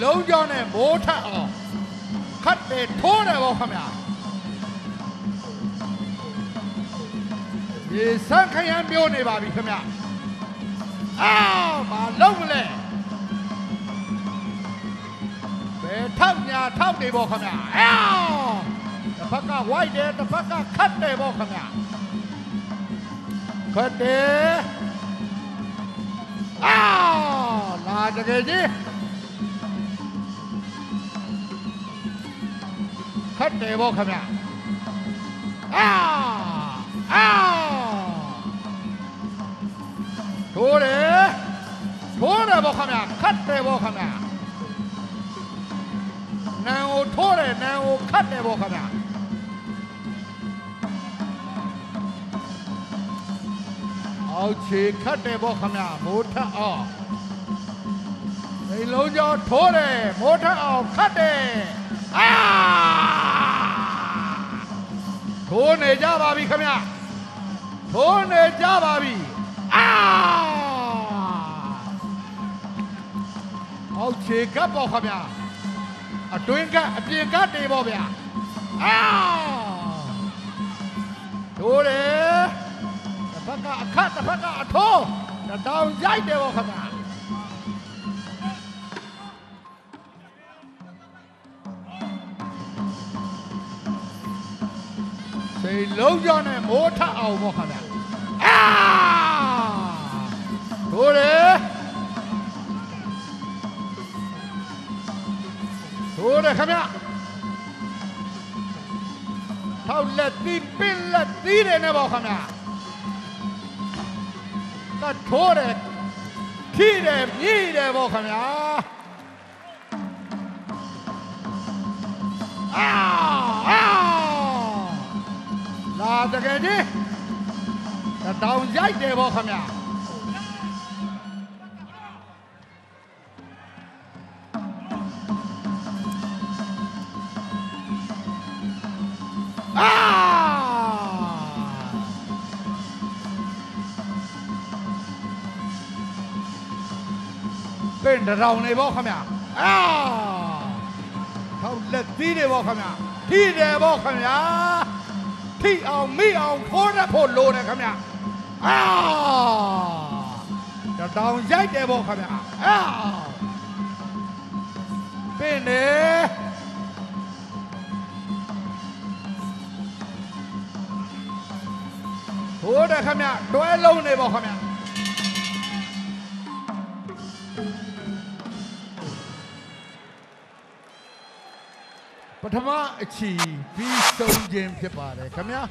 Long John and Water off. Cut the toner off him out. The Sankayan Bione Baby come out. Ah, my lovely. The Tanya Tony will come out. Ah, the Paka White there, the Paka Cut the will come out. Cut there. Ah, not again. Cut the will come out. Ah. Ow! Tore will come out. Cut the will come out. Now Tore, now cut the will come out. Ouchie, cut the will come out. Motor off. They lose your Tore. Motor off. Cut it. Ah! Tore, Java, come out. Tone Javabi. Ah! I'll take up Bohamia. A twinka, a pinka, de Bobia. Ah! Tore. The Paka, a cut, the Paka, a toe. The down Jai de Bohamia. Say Logan and Morta or Mohammed. Ah! Tore! Tore, come here! How let me build a deed in the Mohammed? That Tore! Keep them, need them, Mohammed! Ah! The lady, the down right there will come out. Ah, bend around they will come out. Ah, how let they will come out. He they will come out. He on me on corner for Lord and come out. Ah! The down Jack they will come out. Ah! Been there. Who they come out? Do I alone they will come out? Patama Chi, please don't James Kepare. Come here.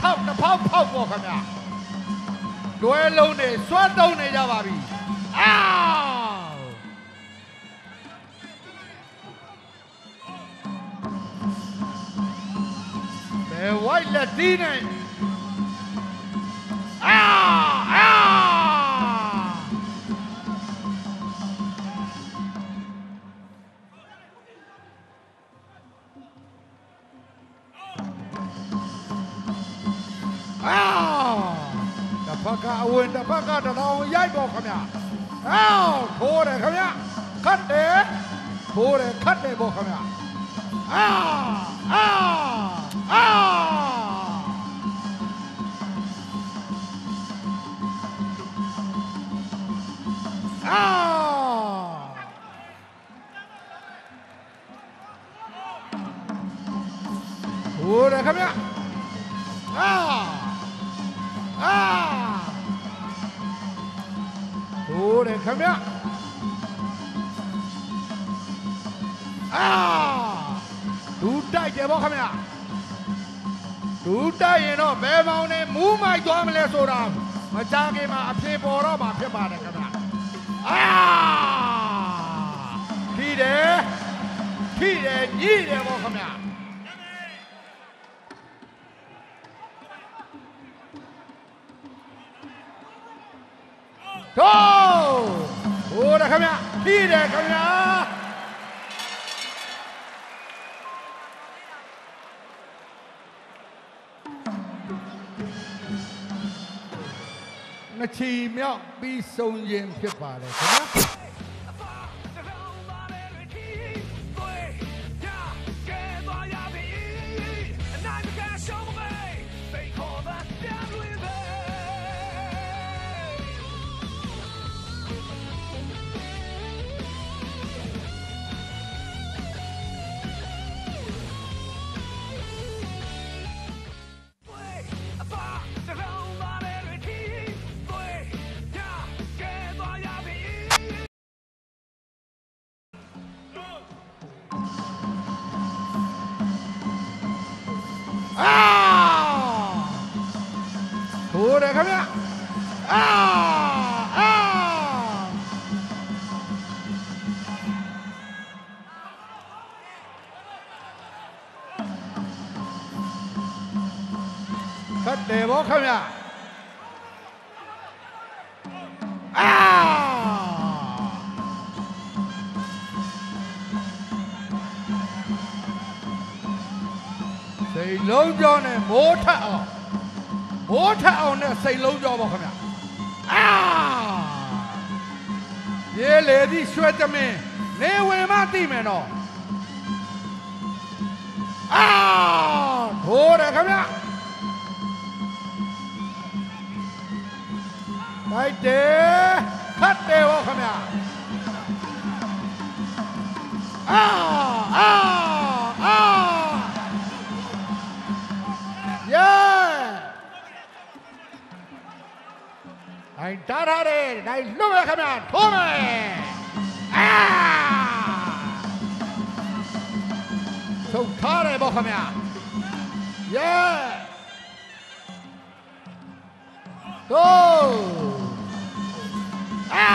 Top the pop walk on that. Duelone, Swatone Javabi. Ow! The white Latina. Ah! Ah! Ah! The Paka win the Paka, the long Yago come here. Ow! Pour it, come here. Cut there. Pour it, cut there, go come here. Ah! Ah! Ah! Ah! Oh, come here! Ah! Ah! Oh, come here! Ah! Do that, you come here! Do that, you know, bear on it, move my dominance around. My dog gave my paper up, my paper. Ah! Peter! Peter, you didn't walk him out. Go! Oh, come out! Peter, come out! She might be so young to buy it. Come here. Ah! Ah! Cut the ball, come here. Ah! They love John and more time. Water on that say low job of him. Ah! Yeah, lady, sweat to me. They were my team and all. Ah! Water, come here. Right there. Cut there, walk him out. Ah! Ah! Ah! Yeah! I don't have it. I love it. Come on. Come on. Ah! So, Kare, come here. Yeah. Go. Ah!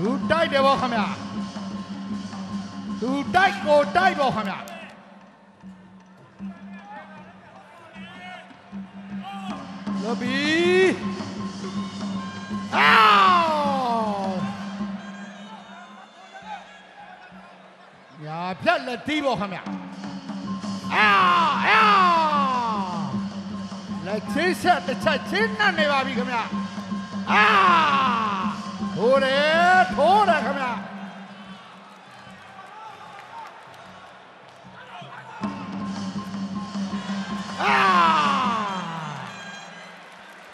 You died, come here. To die or die, Bohana. Lobby. Ow! Yeah, tell the Tibo Hammer. Ow! Ow! Let's chase at the Chachina never become out. Ah! Hold it, hold it, come out. Ah!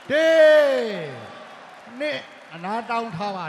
Day! Ne! Not down tower.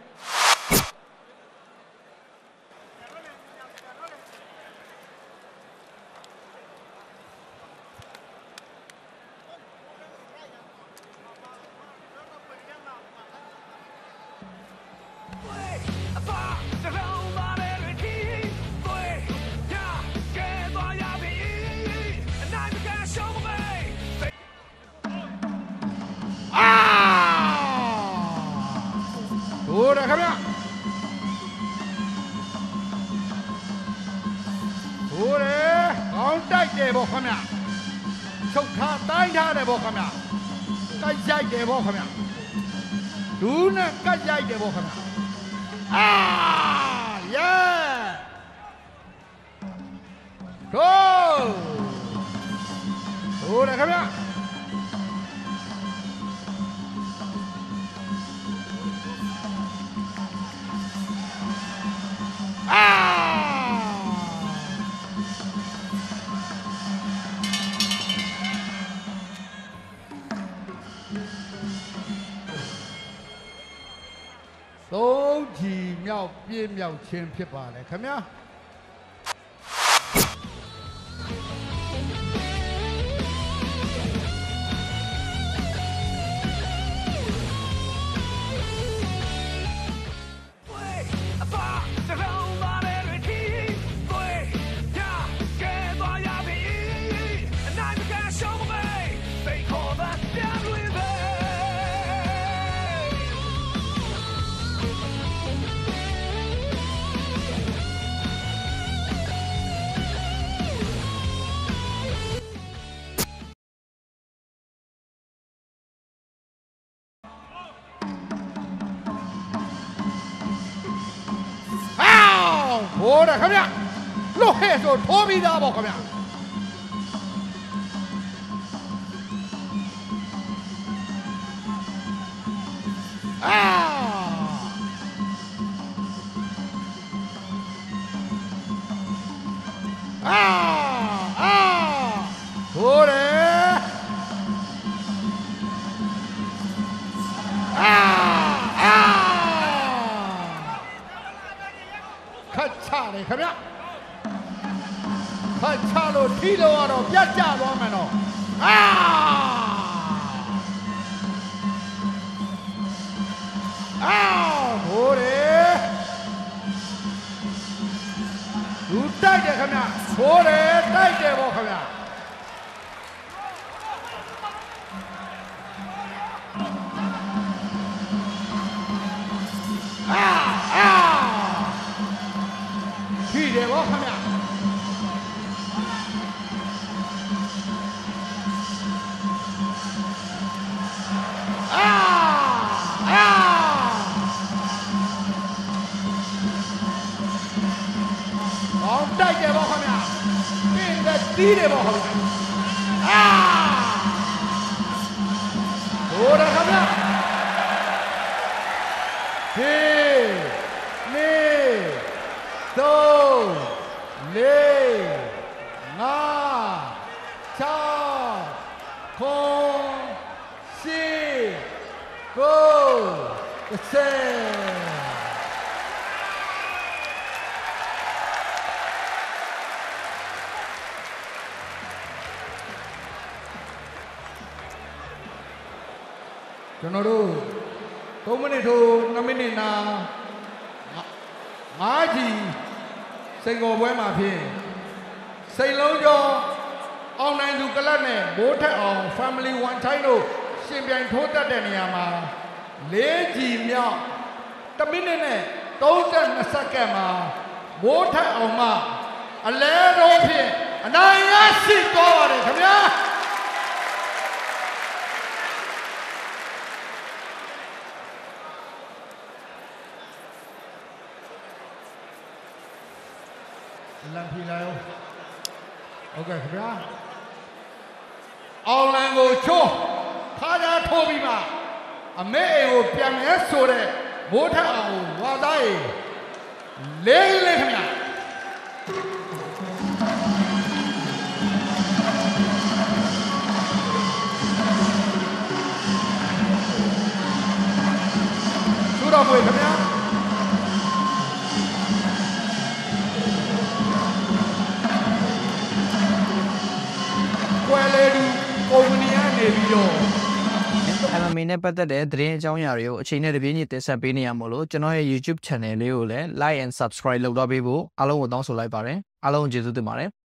Oder komm her! Oder komm da hier hoch, komm her! Schau da da hoch, komm her! Geh hier hoch, komm her! Du ne, geh hier hoch, komm her! Ah! Yeah! Go! Oder komm her! So Ji Miao Bi Miao Qian Pi Ba Lai, come here. Order, come here. Look here, so Tommy Double, come here. Ah! Ah! Ah! Order. Come here. Pachalo Tilo Aro Yacha Romano. Ah! Ah! Bore! Utaja come here. Bore! Taja go come here. Jonoru, tomani do namini na ngaji sengo boy ma phi, senglong jo online du kalan ne both on family one channel simbian thoda denia ma leji miao tamini ne thoda nasake ma both on ma alero phi anaya si tore khamya. Okay, yeah. All I go show, Pada Tobima, a male piano sore, water, was I lay. Shoot off with him. Over the end, farming YouTube channel like and subscribe